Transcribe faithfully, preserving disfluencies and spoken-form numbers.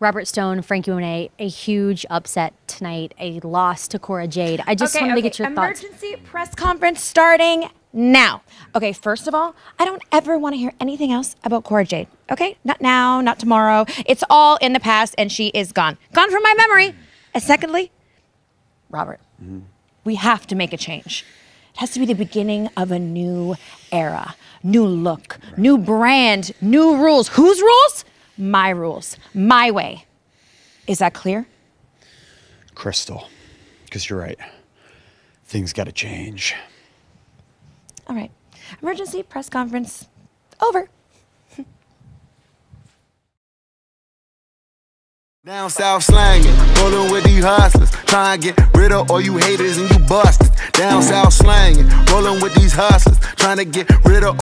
Robert Stone, Franky Monet, a huge upset tonight, a loss to Cora Jade. I just okay, wanted okay. to get your Emergency thoughts. Emergency press conference starting now. Okay, first of all, I don't ever want to hear anything else about Cora Jade. Okay, not now, not tomorrow. It's all in the past, and she is gone. Gone from my memory. And secondly, Robert, mm-hmm. we have to make a change. It has to be the beginning of a new era, new look, right. new brand, new rules. Whose rules? My rules, my way. Is that clear? Crystal, because you're right. Things got to change. All right. Emergency press conference over. Down south slanging, rolling with these hustlers, trying to get rid of all you haters and you busters. Down south slanging, rolling with these hustlers, trying to get rid of all